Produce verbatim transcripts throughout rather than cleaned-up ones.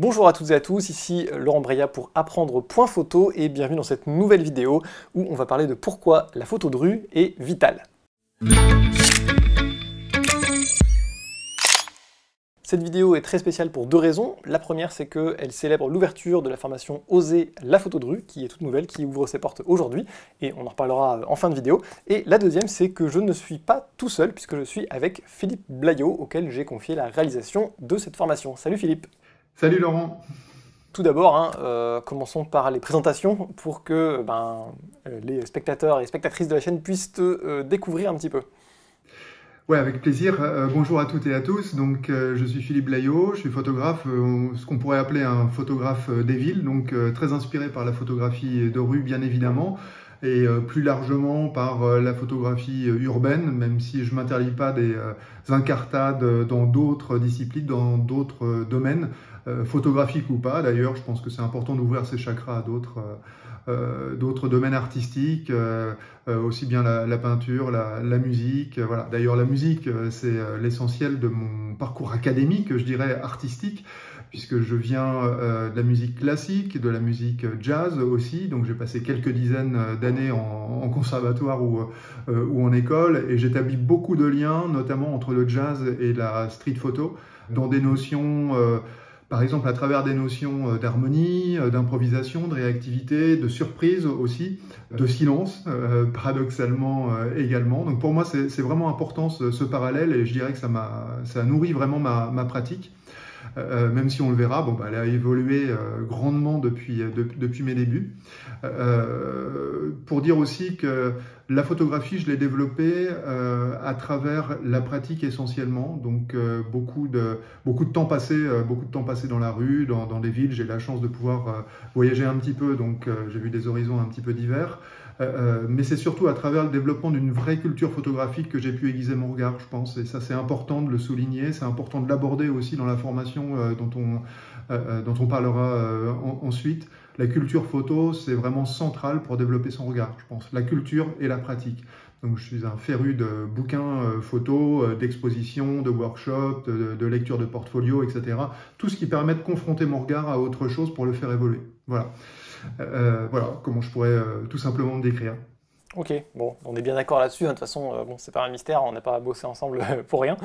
Bonjour à toutes et à tous, ici Laurent Breillat pour Apprendre Point Photo et bienvenue dans cette nouvelle vidéo où on va parler de pourquoi la photo de rue est vitale. Cette vidéo est très spéciale pour deux raisons. La première, c'est qu'elle célèbre l'ouverture de la formation Oser la photo de rue, qui est toute nouvelle, qui ouvre ses portes aujourd'hui, et on en reparlera en fin de vidéo. Et la deuxième, c'est que je ne suis pas tout seul, puisque je suis avec Philippe Blayo, auquel j'ai confié la réalisation de cette formation. Salut Philippe. Salut Laurent. Tout d'abord, hein, euh, commençons par les présentations, pour que ben, les spectateurs et spectatrices de la chaîne puissent te euh, découvrir un petit peu. Oui, avec plaisir. Euh, bonjour à toutes et à tous. Donc, euh, je suis Philippe Blayo, je suis photographe, euh, ce qu'on pourrait appeler un photographe euh, des villes, donc euh, très inspiré par la photographie de rue, bien évidemment, et euh, plus largement par euh, la photographie euh, urbaine, même si je ne m'interdis pas des euh, incartades euh, dans d'autres disciplines, dans d'autres euh, domaines, euh, photographiques ou pas. D'ailleurs, je pense que c'est important d'ouvrir ses chakras à d'autres euh, Euh, d'autres domaines artistiques, euh, euh, aussi bien la, la peinture, la, la musique. Euh, voilà. D'ailleurs, la musique, euh, c'est euh, l'essentiel de mon parcours académique, je dirais artistique, puisque je viens euh, de la musique classique, de la musique jazz aussi. Donc, j'ai passé quelques dizaines d'années en, en conservatoire ou, euh, ou en école, et j'établis beaucoup de liens, notamment entre le jazz et la street photo, dans des notions... Euh, Par exemple, à travers des notions d'harmonie, d'improvisation, de réactivité, de surprise aussi, de silence, euh, paradoxalement euh, également. Donc pour moi, c'est vraiment important ce, ce parallèle, et je dirais que ça, ça nourrit vraiment ma, ma pratique, euh, même si on le verra, bon, bah, elle a évolué euh, grandement depuis, de, depuis mes débuts. Euh, pour dire aussi que la photographie, je l'ai développée euh, à travers la pratique essentiellement, donc euh, beaucoup, de, beaucoup, de temps passé, euh, beaucoup de temps passé dans la rue, dans, dans les villes. J'ai la chance de pouvoir euh, voyager un petit peu, donc euh, j'ai vu des horizons un petit peu divers. Euh, mais c'est surtout à travers le développement d'une vraie culture photographique que j'ai pu aiguiser mon regard, je pense. Et ça, c'est important de le souligner, c'est important de l'aborder aussi dans la formation euh, dont, on, euh, dont on parlera euh, en, ensuite. La culture photo, c'est vraiment central pour développer son regard, je pense. La culture et la pratique. Donc, je suis un féru de bouquins euh, photos, euh, d'expositions, de workshops, de, de lecture de portfolio, et cetera. Tout ce qui permet de confronter mon regard à autre chose pour le faire évoluer. Voilà, euh, voilà comment je pourrais euh, tout simplement me décrire. Ok, bon, on est bien d'accord là-dessus, hein. De toute façon, euh, bon, c'est pas un mystère, on n'a pas bossé ensemble pour rien.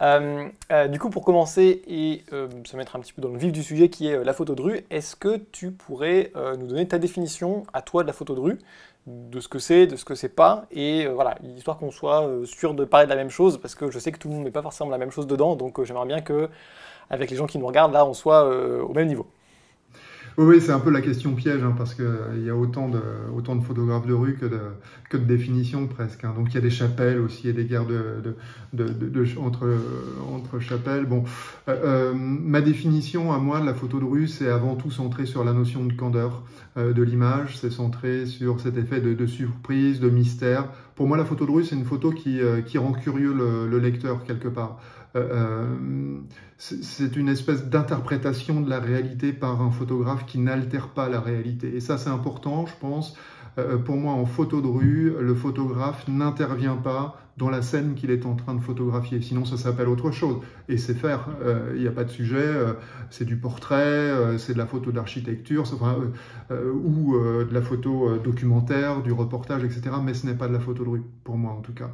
Euh, euh, du coup, pour commencer et euh, se mettre un petit peu dans le vif du sujet qui est euh, la photo de rue, est-ce que tu pourrais euh, nous donner ta définition à toi de la photo de rue, de ce que c'est, de ce que c'est pas, et euh, voilà, histoire qu'on soit euh, sûr de parler de la même chose, parce que je sais que tout le monde n'est pas forcément la même chose dedans, donc euh, j'aimerais bien que, avec les gens qui nous regardent, là, on soit euh, au même niveau. Oui, c'est un peu la question piège, hein, parce qu'il y a autant de, autant de photographes de rue que de, que de définitions presque. Hein. Donc il y a des chapelles aussi, il y a des guerres de, de, de, de, de, entre, entre chapelles. Bon, euh, euh, ma définition à moi de la photo de rue, c'est avant tout centré sur la notion de candeur euh, de l'image, c'est centré sur cet effet de, de surprise, de mystère. Pour moi, la photo de rue, c'est une photo qui, euh, qui rend curieux le, le lecteur quelque part. Euh, c'est une espèce d'interprétation de la réalité par un photographe qui n'altère pas la réalité. Et ça, c'est important, je pense. Euh, pour moi, en photo de rue, le photographe n'intervient pas dans la scène qu'il est en train de photographier. Sinon, ça s'appelle autre chose. Et c'est faire. Il n'y a pas de sujet. Euh, c'est du portrait, euh, c'est de la photo d'architecture, enfin, euh, euh, ou euh, de la photo euh, documentaire, du reportage, et cetera. Mais ce n'est pas de la photo de rue, pour moi en tout cas.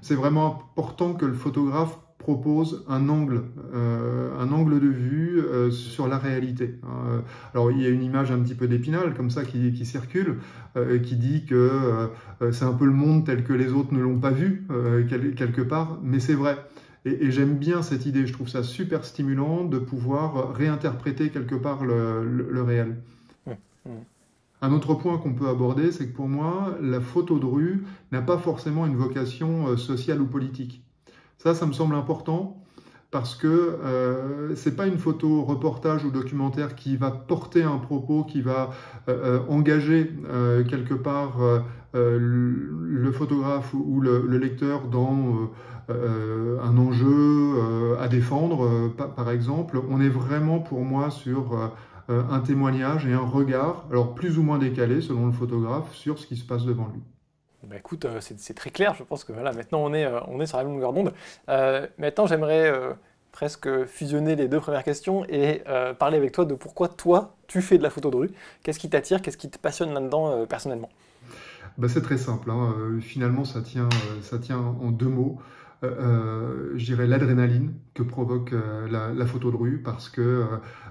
C'est vraiment important que le photographe propose un angle, euh, un angle de vue euh, sur la réalité. Euh, alors, il y a une image un petit peu d'Épinal, comme ça, qui, qui circule, euh, qui dit que euh, c'est un peu le monde tel que les autres ne l'ont pas vu, euh, quel, quelque part, mais c'est vrai. Et, et j'aime bien cette idée, je trouve ça super stimulant de pouvoir réinterpréter quelque part le, le, le réel. Mmh. Mmh. Un autre point qu'on peut aborder, c'est que pour moi, la photo de rue n'a pas forcément une vocation sociale ou politique. Ça, ça me semble important parce que euh, ce n'est pas une photo reportage ou documentaire qui va porter un propos, qui va euh, engager euh, quelque part euh, le photographe ou le, le lecteur dans euh, un enjeu euh, à défendre, euh, par exemple. On est vraiment pour moi sur... Euh, un témoignage et un regard, alors plus ou moins décalé selon le photographe, sur ce qui se passe devant lui. Bah écoute, c'est très clair, je pense que voilà, maintenant on est, on est sur la même longueur d'onde. Euh, maintenant, j'aimerais euh, presque fusionner les deux premières questions et euh, parler avec toi de pourquoi toi, tu fais de la photo de rue. Qu'est-ce qui t'attire, qu'est-ce qui te passionne là-dedans euh, personnellement? Bah, c'est très simple, hein. euh, finalement ça tient, ça tient en deux mots. Euh, je dirais l'adrénaline que provoque euh, la, la photo de rue, parce que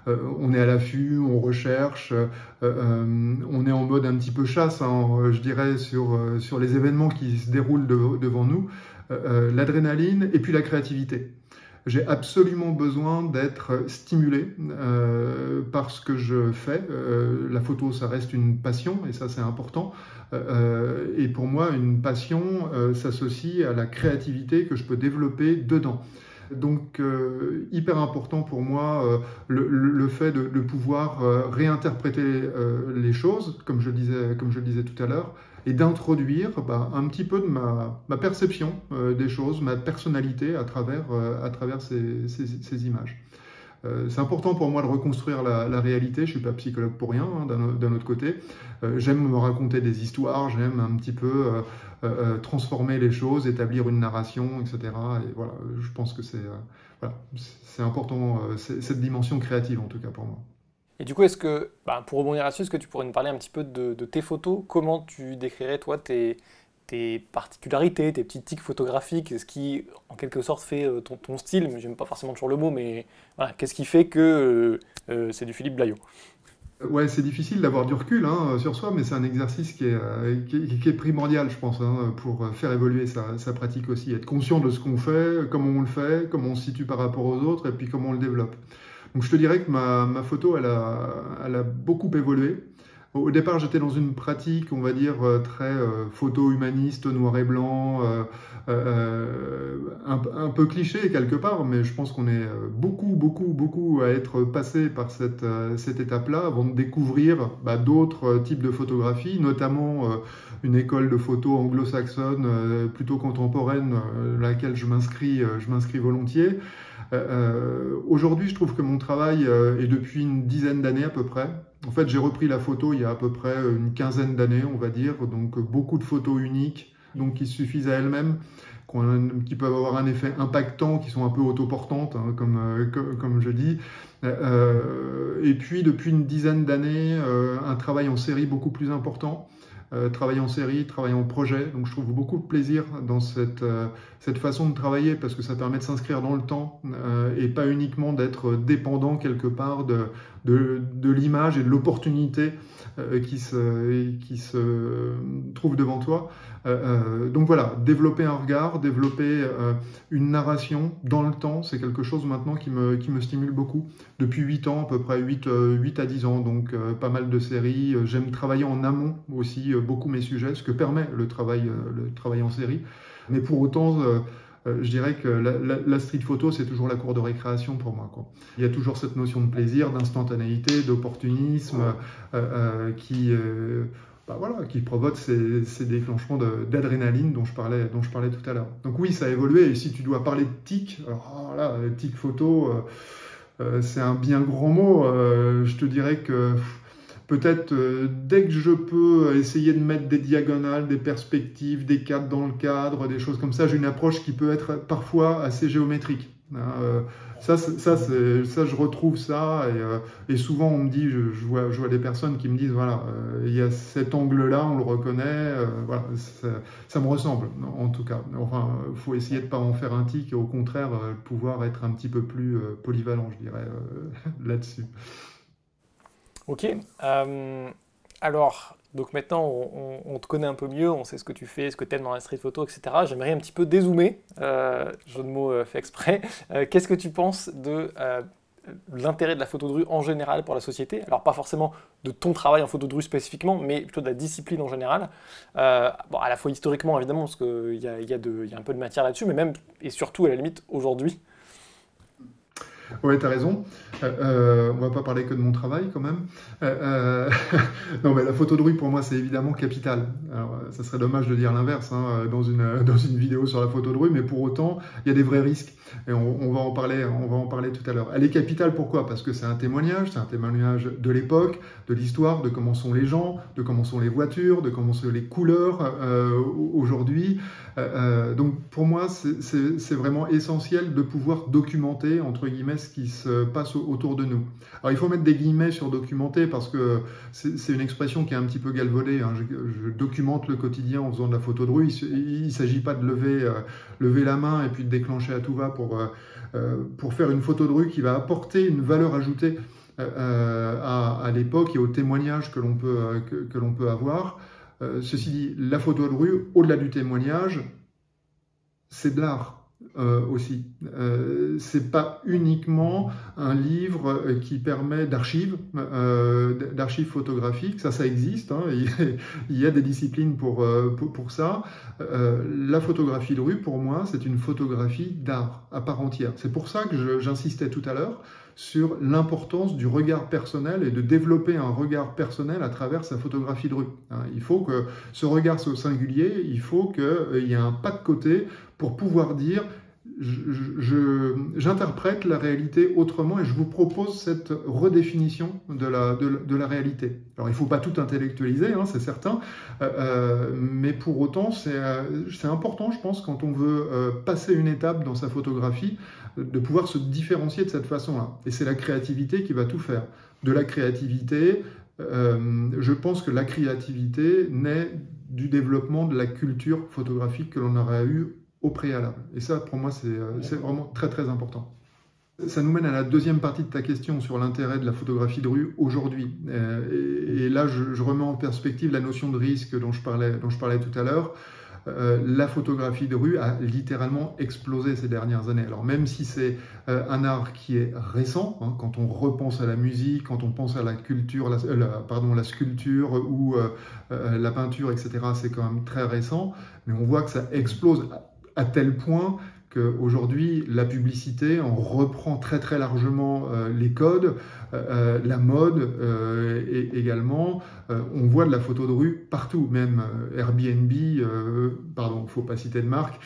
euh, on est à l'affût, on recherche, euh, euh, on est en mode un petit peu chasse, hein, je dirais, sur, sur les événements qui se déroulent de, devant nous, euh, l'adrénaline et puis la créativité. J'ai absolument besoin d'être stimulé euh, par ce que je fais. Euh, la photo, ça reste une passion, et ça, c'est important. Euh, et pour moi, une passion euh, s'associe à la créativité que je peux développer dedans. Donc, euh, hyper important pour moi, euh, le, le fait de, de pouvoir euh, réinterpréter euh, les choses, comme je le disais, comme je le disais tout à l'heure, et d'introduire bah, un petit peu de ma, ma perception euh, des choses, ma personnalité à travers, euh, à travers ces, ces, ces images. Euh, c'est important pour moi de reconstruire la, la réalité, je ne suis pas psychologue pour rien, hein, d'un autre côté. Euh, j'aime me raconter des histoires, j'aime un petit peu euh, euh, transformer les choses, établir une narration, et cetera. Et voilà, je pense que c'est euh, voilà, c'est important, euh, cette dimension créative en tout cas pour moi. Et du coup, est-ce que, bah, pour rebondir là-dessus, est-ce que tu pourrais nous parler un petit peu de, de tes photos? Comment tu décrirais, toi, tes, tes particularités, tes petits tics photographiques? Ce qui, en quelque sorte, fait ton, ton style? Mais j'aime pas forcément toujours le mot, mais voilà, qu'est-ce qui fait que euh, c'est du Philippe Blayo? Ouais, c'est difficile d'avoir du recul hein, sur soi, mais c'est un exercice qui est, qui est, qui est primordial, je pense, hein, pour faire évoluer sa, sa pratique aussi. Être conscient de ce qu'on fait, comment on le fait, comment on se situe par rapport aux autres, et puis comment on le développe. Donc je te dirais que ma, ma photo, elle a, elle a beaucoup évolué. Au départ, j'étais dans une pratique, on va dire, très euh, photo-humaniste, noir et blanc, euh, euh, un, un peu cliché quelque part, mais je pense qu'on est beaucoup, beaucoup, beaucoup à être passé par cette, cette étape-là avant de découvrir bah, d'autres types de photographies, notamment euh, une école de photo anglo-saxonne, euh, plutôt contemporaine, euh, laquelle je m'inscris euh, je m'inscris volontiers. Euh, aujourd'hui, je trouve que mon travail euh, est depuis une dizaine d'années à peu près. En fait, j'ai repris la photo il y a à peu près une quinzaine d'années, on va dire. Donc, beaucoup de photos uniques, donc qui suffisent à elles-mêmes, qui peuvent avoir un effet impactant, qui sont un peu autoportantes, hein, comme, euh, comme, comme je dis. Euh, et puis, depuis une dizaine d'années, euh, un travail en série beaucoup plus important. Euh, travailler en série, travailler en projet, donc je trouve beaucoup de plaisir dans cette, euh, cette façon de travailler, parce que ça permet de s'inscrire dans le temps euh, et pas uniquement d'être dépendant quelque part de, de, de l'image et de l'opportunité euh, qui se, qui se trouve devant toi. Euh, euh, donc voilà, développer un regard, développer euh, une narration dans le temps, c'est quelque chose maintenant qui me, qui me stimule beaucoup. Depuis huit ans, à peu près huit à dix ans, donc euh, pas mal de séries. J'aime travailler en amont aussi, euh, beaucoup mes sujets, ce que permet le travail, le travail en série. Mais pour autant, euh, je dirais que la, la, la street photo, c'est toujours la cour de récréation pour moi, quoi. Il y a toujours cette notion de plaisir, d'instantanéité, d'opportunisme, euh, euh, qui, euh, bah voilà, qui provoque ces, ces déclenchements d'adrénaline dont je parlais, dont je parlais tout à l'heure. Donc oui, ça a évolué, et si tu dois parler de tic, alors là, tic photo, euh, c'est un bien grand mot, euh, je te dirais que... Peut-être euh, dès que je peux essayer de mettre des diagonales, des perspectives, des cadres dans le cadre, des choses comme ça, j'ai une approche qui peut être parfois assez géométrique. Euh, ça, ça, ça, je retrouve ça, et, euh, et souvent on me dit, je, je, vois, je vois des personnes qui me disent, voilà, euh, il y a cet angle-là, on le reconnaît, euh, voilà, ça, ça me ressemble, en tout cas. Enfin, il faut essayer de ne pas en faire un tic, et au contraire, euh, pouvoir être un petit peu plus euh, polyvalent, je dirais, euh, là-dessus. Ok, euh, alors, donc maintenant on, on, on te connaît un peu mieux, on sait ce que tu fais, ce que tu aimes dans la street photo, et cetera. J'aimerais un petit peu dézoomer, euh, jeu de mots euh, fait exprès. Euh, Qu'est-ce que tu penses de euh, l'intérêt de la photo de rue en général pour la société? Alors pas forcément de ton travail en photo de rue spécifiquement, mais plutôt de la discipline en général. Euh, bon, à la fois historiquement évidemment, parce qu'il y a, y a de, y a un peu de matière là-dessus, mais même et surtout à la limite aujourd'hui. Ouais, t'as raison. Euh, on va pas parler que de mon travail quand même. Euh, euh, non, mais la photo de rue pour moi c'est évidemment capital. Alors, ça serait dommage de dire l'inverse hein, dans une dans une vidéo sur la photo de rue, mais pour autant il y a des vrais risques. Et on, on, va en parler, on va en parler tout à l'heure. Elle est capitale, pourquoi? Parce que c'est un témoignage, c'est un témoignage de l'époque, de l'histoire, de comment sont les gens, de comment sont les voitures, de comment sont les couleurs euh, aujourd'hui. Euh, donc pour moi, c'est vraiment essentiel de pouvoir documenter, entre guillemets, ce qui se passe autour de nous. Alors il faut mettre des guillemets sur documenter parce que c'est une expression qui est un petit peu galvaudée. Hein. Je, je documente le quotidien en faisant de la photo de rue. Il ne s'agit pas de lever, euh, lever la main et puis de déclencher à tout va pour, euh, pour faire une photo de rue qui va apporter une valeur ajoutée euh, à, à l'époque et au témoignage que l'on peut, euh, que, que l'on peut avoir. Euh, ceci dit, la photo de rue, au-delà du témoignage, c'est de l'art. Euh, aussi. Euh, c'est pas uniquement un livre qui permet d'archives, euh, d'archives photographiques, ça, ça existe, hein. Il y a des disciplines pour, pour, pour ça. Euh, la photographie de rue, pour moi, c'est une photographie d'art à part entière. C'est pour ça que j'insistais tout à l'heure sur l'importance du regard personnel et de développer un regard personnel à travers sa photographie de rue. Il faut que ce regard soit singulier, il faut qu'il y ait un pas de côté pour pouvoir dire « j'interprète la réalité autrement et je vous propose cette redéfinition de la, de, de la réalité ». Alors il ne faut pas tout intellectualiser, hein, c'est certain, euh, mais pour autant c'est euh, important, je pense, quand on veut euh, passer une étape dans sa photographie, de pouvoir se différencier de cette façon-là. Et c'est la créativité qui va tout faire. De la créativité, euh, je pense que la créativité naît du développement de la culture photographique que l'on aurait eue au préalable. Et ça, pour moi, c'est vraiment très très important. Ça nous mène à la deuxième partie de ta question sur l'intérêt de la photographie de rue aujourd'hui. Et là, je remets en perspective la notion de risque dont je parlais, dont je parlais tout à l'heure. Euh, la photographie de rue a littéralement explosé ces dernières années. Alors même si c'est euh, un art qui est récent, hein, quand on repense à la musique, quand on pense à la culture, la, euh, la, pardon, la sculpture ou euh, euh, la peinture, et cetera, c'est quand même très récent, mais on voit que ça explose à, à tel point qu'aujourd'hui, la publicité, on reprend très très largement euh, les codes, euh, la mode euh, et également. Euh, on voit de la photo de rue partout, même Airbnb, euh, pardon, il ne faut pas citer de marque,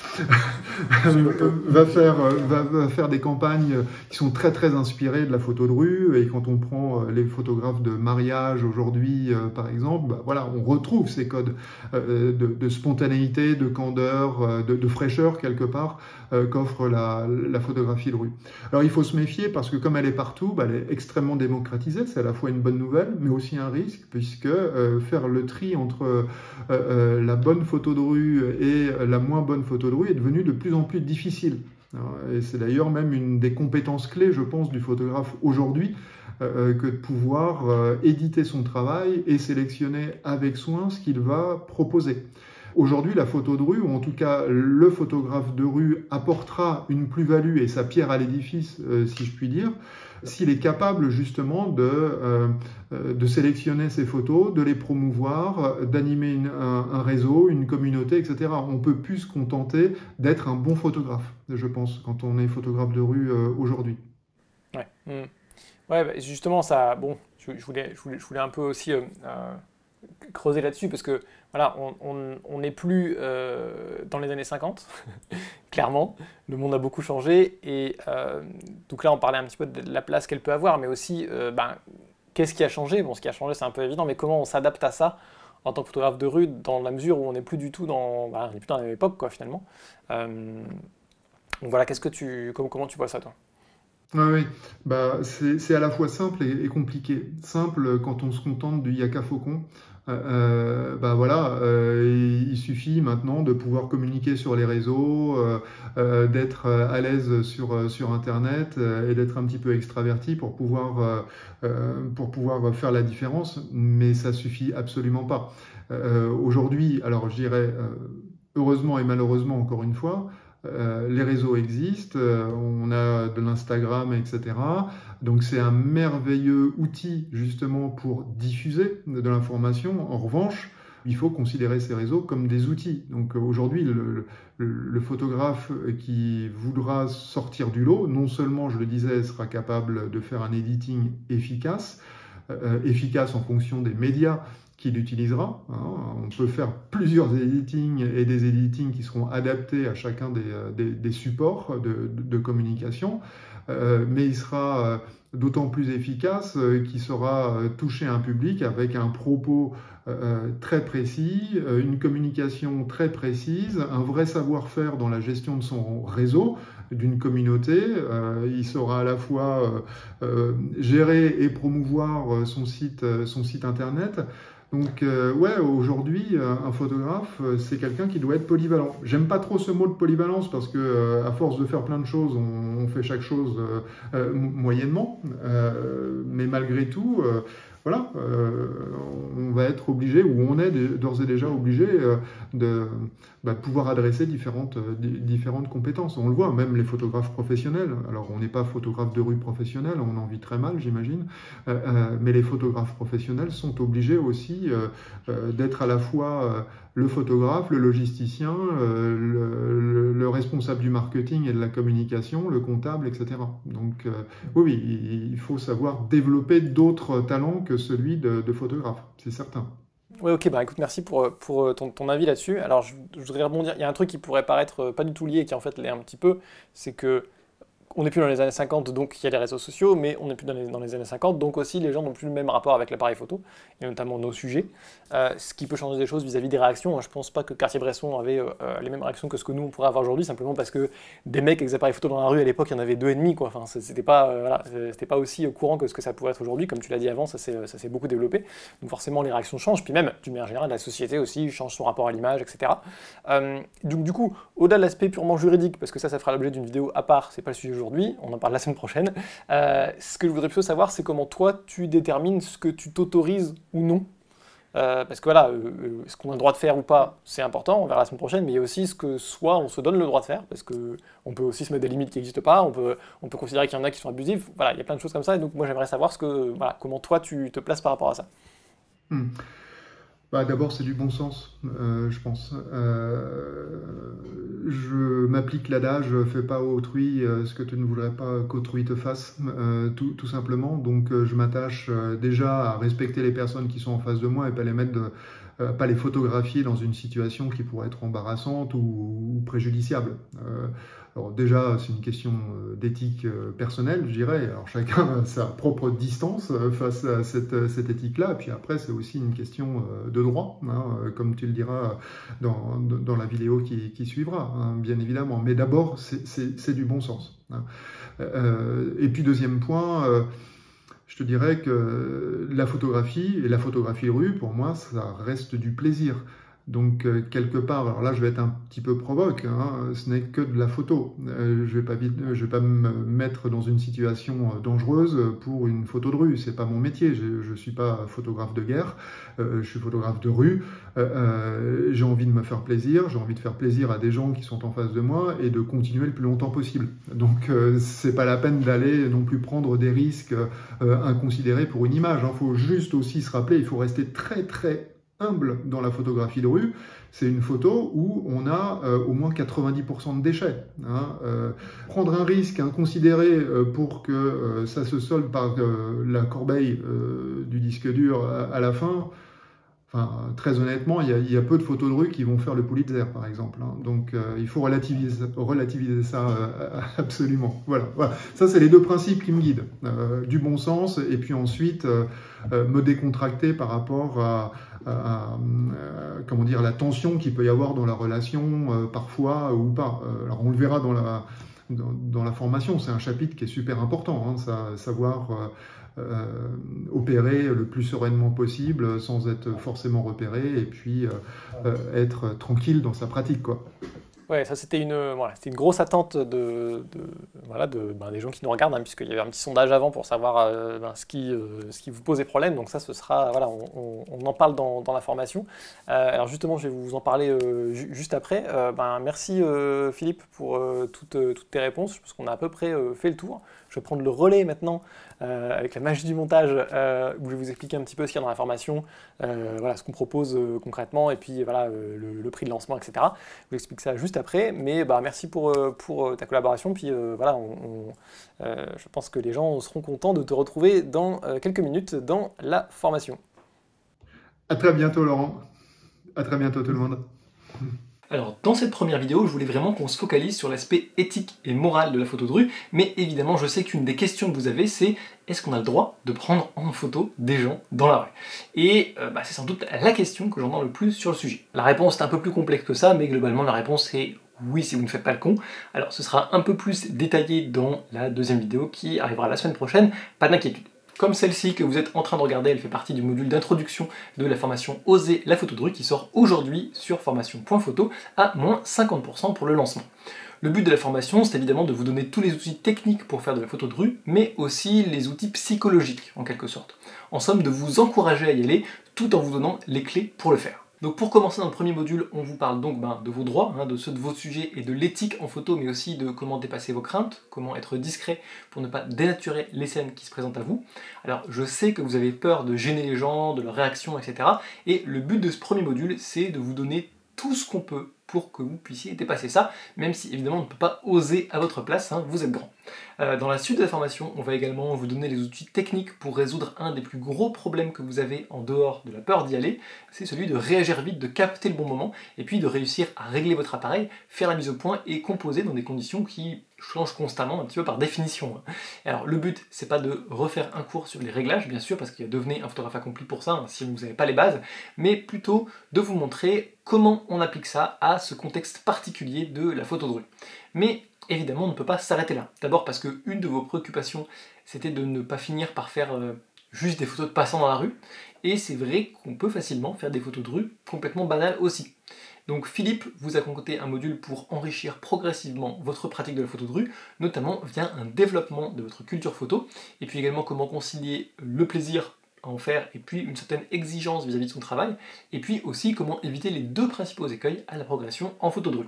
va, faire, euh, va, va faire des campagnes qui sont très très inspirées de la photo de rue. Et quand on prend les photographes de mariage aujourd'hui, euh, par exemple, bah, voilà, on retrouve ces codes euh, de, de spontanéité, de candeur, euh, de, de fraîcheur quelque part, qu'offre la, la photographie de rue. Alors il faut se méfier parce que comme elle est partout, bah, elle est extrêmement démocratisée, c'est à la fois une bonne nouvelle, mais aussi un risque, puisque euh, faire le tri entre euh, euh, la bonne photo de rue et la moins bonne photo de rue est devenu de plus en plus difficile. Et c'est d'ailleurs même une des compétences clés, je pense, du photographe aujourd'hui, euh, que de pouvoir euh, éditer son travail et sélectionner avec soin ce qu'il va proposer. Aujourd'hui, la photo de rue, ou en tout cas le photographe de rue, apportera une plus-value et sa pierre à l'édifice, euh, si je puis dire, s'il est capable justement de, euh, de sélectionner ses photos, de les promouvoir, d'animer un, un réseau, une communauté, et cetera. On ne peut plus se contenter d'être un bon photographe, je pense, quand on est photographe de rue euh, aujourd'hui. Ouais, mmh. Ouais, bah, justement, ça, bon, je, je, voulais, je, voulais, je voulais un peu aussi euh, euh, creuser là-dessus parce que voilà, on n'est plus euh, dans les années cinquante, clairement. Le monde a beaucoup changé. Et euh, donc là, on parlait un petit peu de la place qu'elle peut avoir, mais aussi, euh, ben, qu'est-ce qui a changé? Bon, ce qui a changé, c'est un peu évident, mais comment on s'adapte à ça en tant que photographe de rue, dans la mesure où on n'est plus du tout dans, ben, on n'est plus dans la même époque, quoi, finalement. Euh, donc voilà, qu'est-ce que tu, comment, comment tu vois ça, toi? Ah oui, bah, c'est à la fois simple et, et compliqué. Simple quand on se contente du yaka faucon. Euh, bah voilà, euh, il suffit maintenant de pouvoir communiquer sur les réseaux, euh, euh, d'être à l'aise sur, sur Internet euh, et d'être un petit peu extraverti pour pouvoir, euh, pour pouvoir faire la différence, mais ça suffit absolument pas. Euh, Aujourd'hui, alors je dirais heureusement et malheureusement encore une fois, Euh, les réseaux existent, euh, on a de l'Instagram, et cetera. Donc c'est un merveilleux outil justement pour diffuser de, de l'information. En revanche, il faut considérer ces réseaux comme des outils. Donc euh, aujourd'hui, le, le, le photographe qui voudra sortir du lot, non seulement, je le disais, sera capable de faire un editing efficace, euh, efficace en fonction des médias qu'il utilisera. Hein. On peut faire plusieurs editings et des editings qui seront adaptés à chacun des, des, des supports de, de, de communication, euh, mais il sera euh, d'autant plus efficace euh, qu'il sera euh, touché à un public avec un propos euh, très précis, euh, une communication très précise, un vrai savoir-faire dans la gestion de son réseau, d'une communauté. Euh, il saura à la fois euh, euh, gérer et promouvoir son site, son site internet. Donc euh, ouais, aujourd'hui, un photographe, c'est quelqu'un qui doit être polyvalent. J'aime pas trop ce mot de polyvalence parce que euh, à force de faire plein de choses, on, on fait chaque chose euh, euh, moyennement. Euh, mais malgré tout, euh, voilà, euh, on va être obligé, ou on est d'ores et déjà obligé euh, de bah, pouvoir adresser différentes, euh, différentes compétences. On le voit, même les photographes professionnels. Alors, on n'est pas photographe de rue professionnel, on en vit très mal, j'imagine. Euh, euh, mais les photographes professionnels sont obligés aussi euh, euh, d'être à la fois euh, le photographe, le logisticien, euh, le, le, le responsable du marketing et de la communication, le comptable, et cetera. Donc, euh, oui, oui, il faut savoir développer d'autres talents que celui de, de photographe, c'est certain. Oui, ok, bah écoute, merci pour, pour ton, ton avis là-dessus. Alors, je, je voudrais rebondir. Il y a un truc qui pourrait paraître pas du tout lié, qui en fait l'est un petit peu, c'est que on n'est plus dans les années cinquante, donc il y a les réseaux sociaux, mais on n'est plus dans les, dans les années cinquante, donc aussi les gens n'ont plus le même rapport avec l'appareil photo, et notamment nos sujets, euh, ce qui peut changer des choses vis-à-vis -vis des réactions. Je ne pense pas que Cartier-Bresson avait euh, les mêmes réactions que ce que nous on pourrait avoir aujourd'hui, simplement parce que des mecs avec des appareils photo dans la rue à l'époque, il y en avait deux et demi, quoi. Enfin, c'était pas, euh, voilà, c'était pas aussi courant que ce que ça pourrait être aujourd'hui, comme tu l'as dit avant, ça s'est beaucoup développé, donc forcément les réactions changent, puis même, d'une manière générale, la société aussi change son rapport à l'image, et cetera. Euh, donc du coup, au-delà de l'aspect purement juridique, parce que ça, ça fera l'objet d'une vidéo à part, c'est pas le sujet aujourd'hui. Aujourd'hui, on en parle la semaine prochaine. Euh, ce que je voudrais plutôt savoir, c'est comment toi, tu détermines ce que tu t'autorises ou non. Euh, parce que voilà, euh, ce qu'on a le droit de faire ou pas, c'est important, on verra la semaine prochaine, mais il y a aussi ce que soit on se donne le droit de faire, parce qu'on peut aussi se mettre des limites qui n'existent pas, on peut, on peut considérer qu'il y en a qui sont abusives, voilà, il y a plein de choses comme ça, et donc moi j'aimerais savoir ce que, voilà, comment toi, tu te places par rapport à ça. Mmh. Bah, d'abord, c'est du bon sens, euh, je pense. Euh, je m'applique l'adage « fais pas à autrui euh, ce que tu ne voudrais pas qu'autrui te fasse euh, », tout, tout simplement. Donc, euh, je m'attache euh, déjà à respecter les personnes qui sont en face de moi et pas les mettre de, euh, pas les photographier dans une situation qui pourrait être embarrassante ou, ou préjudiciable. Euh, Alors déjà, c'est une question d'éthique personnelle, je dirais. Alors chacun a sa propre distance face à cette, cette éthique-là. Puis après, c'est aussi une question de droit, hein, comme tu le diras dans, dans la vidéo qui, qui suivra, hein, bien évidemment. Mais d'abord, c'est du bon sens. Hein. Euh, et puis deuxième point, euh, je te dirais que la photographie, et la photographie rue, pour moi, ça reste du plaisir. Donc, quelque part, alors là, je vais être un petit peu provoque, hein, ce n'est que de la photo. Euh, je ne vais pas vite, je vais pas me mettre dans une situation dangereuse pour une photo de rue. Ce n'est pas mon métier. Je, je suis pas photographe de guerre, euh, je suis photographe de rue. Euh, j'ai envie de me faire plaisir, j'ai envie de faire plaisir à des gens qui sont en face de moi et de continuer le plus longtemps possible. Donc, euh, ce n'est pas la peine d'aller non plus prendre des risques euh, inconsidérés pour une image. Il faut juste aussi se rappeler, il faut rester très, très humble dans la photographie de rue. C'est une photo où on a euh, au moins quatre-vingt-dix pour cent de déchets. Hein. Euh, prendre un risque inconsidéré euh, pour que euh, ça se solde par euh, la corbeille euh, du disque dur à, à la fin, enfin, très honnêtement, il y a, y a peu de photos de rue qui vont faire le Pulitzer, par exemple. Hein. Donc, euh, il faut relativiser, relativiser ça euh, absolument. Voilà, voilà. Ça, c'est les deux principes qui me guident. Euh, du bon sens et puis ensuite, euh, euh, me décontracter par rapport à, à, à euh, comment dire, la tension qu'il peut y avoir dans la relation, euh, parfois ou pas. Alors, on le verra dans la, dans, dans la formation. C'est un chapitre qui est super important, hein, ça, savoir... Euh, Euh, opérer le plus sereinement possible sans être forcément repéré et puis euh, euh, être tranquille dans sa pratique, quoi. Ouais, ça c'était une, euh, voilà, c'était une grosse attente de, de, voilà, de, ben, des gens qui nous regardent, hein, puisqu'il y avait un petit sondage avant pour savoir euh, ben, ce, qui, euh, ce qui vous posait problème. Donc ça, ce sera, voilà, on, on, on en parle dans, dans la formation. Euh, alors justement, je vais vous en parler euh, ju juste après. Euh, ben, merci euh, Philippe pour euh, toutes, euh, toutes tes réponses. Je pense qu'on a à peu près euh, fait le tour. Je Je vais prendre le relais maintenant euh, avec la magie du montage euh, où je vais vous expliquer un petit peu ce qu'il y a dans la formation, euh, voilà, ce qu'on propose euh, concrètement et puis voilà, euh, le, le prix de lancement, et cetera. Je vous explique ça juste après, mais bah, merci pour, euh, pour ta collaboration. Puis euh, voilà, on, on, euh, je pense que les gens seront contents de te retrouver dans euh, quelques minutes dans la formation. À très bientôt Laurent, à très bientôt tout le monde. Alors dans cette première vidéo, je voulais vraiment qu'on se focalise sur l'aspect éthique et moral de la photo de rue, mais évidemment je sais qu'une des questions que vous avez c'est est-ce qu'on a le droit de prendre en photo des gens dans la rue? Et euh, bah, c'est sans doute la question que j'entends le plus sur le sujet. La réponse est un peu plus complexe que ça, mais globalement la réponse est oui si vous ne faites pas le con. Alors ce sera un peu plus détaillé dans la deuxième vidéo qui arrivera la semaine prochaine, pas d'inquiétude. Comme celle-ci que vous êtes en train de regarder, elle fait partie du module d'introduction de la formation Oser la photo de rue qui sort aujourd'hui sur formation point photo à moins cinquante pour cent pour le lancement. Le but de la formation, c'est évidemment de vous donner tous les outils techniques pour faire de la photo de rue, mais aussi les outils psychologiques en quelque sorte. En somme, de vous encourager à y aller tout en vous donnant les clés pour le faire. Donc pour commencer dans le premier module, on vous parle donc ben, de vos droits, hein, de ceux de vos sujets et de l'éthique en photo, mais aussi de comment dépasser vos craintes, comment être discret pour ne pas dénaturer les scènes qui se présentent à vous. Alors je sais que vous avez peur de gêner les gens, de leurs réactions, et cetera. Et le but de ce premier module, c'est de vous donner tout ce qu'on peut pour que vous puissiez dépasser ça, même si évidemment on ne peut pas oser à votre place, hein, vous êtes grand. Euh, dans la suite de la formation, on va également vous donner les outils techniques pour résoudre un des plus gros problèmes que vous avez en dehors de la peur d'y aller, c'est celui de réagir vite, de capter le bon moment, et puis de réussir à régler votre appareil, faire la mise au point et composer dans des conditions qui change constamment, un petit peu par définition. Alors le but, c'est pas de refaire un cours sur les réglages, bien sûr, parce qu'il y a devenez un photographe accompli pour ça, hein, si vous n'avez pas les bases, mais plutôt de vous montrer comment on applique ça à ce contexte particulier de la photo de rue. Mais évidemment, on ne peut pas s'arrêter là. D'abord parce que une de vos préoccupations, c'était de ne pas finir par faire euh, juste des photos de passants dans la rue, et c'est vrai qu'on peut facilement faire des photos de rue complètement banales aussi. Donc Philippe vous a concocté un module pour enrichir progressivement votre pratique de la photo de rue, notamment via un développement de votre culture photo, et puis également comment concilier le plaisir à en faire, et puis une certaine exigence vis-à-vis de son travail, et puis aussi comment éviter les deux principaux écueils à la progression en photo de rue.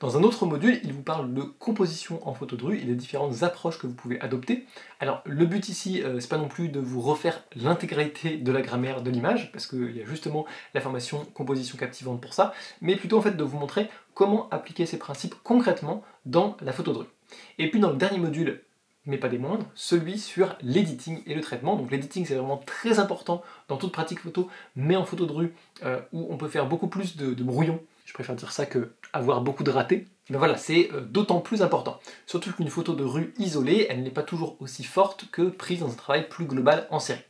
Dans un autre module, il vous parle de composition en photo de rue et des différentes approches que vous pouvez adopter. Alors le but ici, euh, c'est pas non plus de vous refaire l'intégralité de la grammaire de l'image, parce qu'il y a justement la formation composition captivante pour ça, mais plutôt en fait de vous montrer comment appliquer ces principes concrètement dans la photo de rue. Et puis dans le dernier module, mais pas des moindres, celui sur l'editing et le traitement. Donc l'editing c'est vraiment très important dans toute pratique photo, mais en photo de rue euh, où on peut faire beaucoup plus de, de brouillons. Je préfère dire ça que avoir beaucoup de ratés. Ben voilà, c'est d'autant plus important. Surtout qu'une photo de rue isolée, elle n'est pas toujours aussi forte que prise dans un travail plus global en série.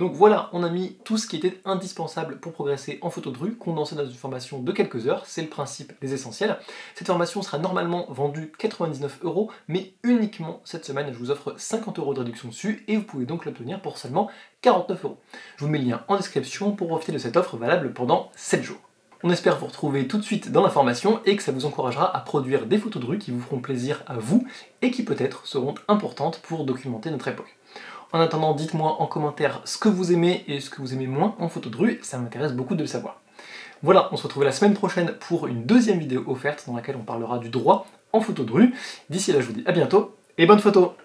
Donc voilà, on a mis tout ce qui était indispensable pour progresser en photo de rue, condensé dans une formation de quelques heures, c'est le principe des essentiels. Cette formation sera normalement vendue quatre-vingt-dix-neuf euros, mais uniquement cette semaine, je vous offre cinquante euros de réduction dessus, et vous pouvez donc l'obtenir pour seulement quarante-neuf euros. Je vous mets le lien en description pour profiter de cette offre valable pendant sept jours. On espère vous retrouver tout de suite dans la formation et que ça vous encouragera à produire des photos de rue qui vous feront plaisir à vous et qui peut-être seront importantes pour documenter notre époque. En attendant, dites-moi en commentaire ce que vous aimez et ce que vous aimez moins en photo de rue, ça m'intéresse beaucoup de le savoir. Voilà, on se retrouve la semaine prochaine pour une deuxième vidéo offerte dans laquelle on parlera du droit en photo de rue. D'ici là, je vous dis à bientôt et bonne photo!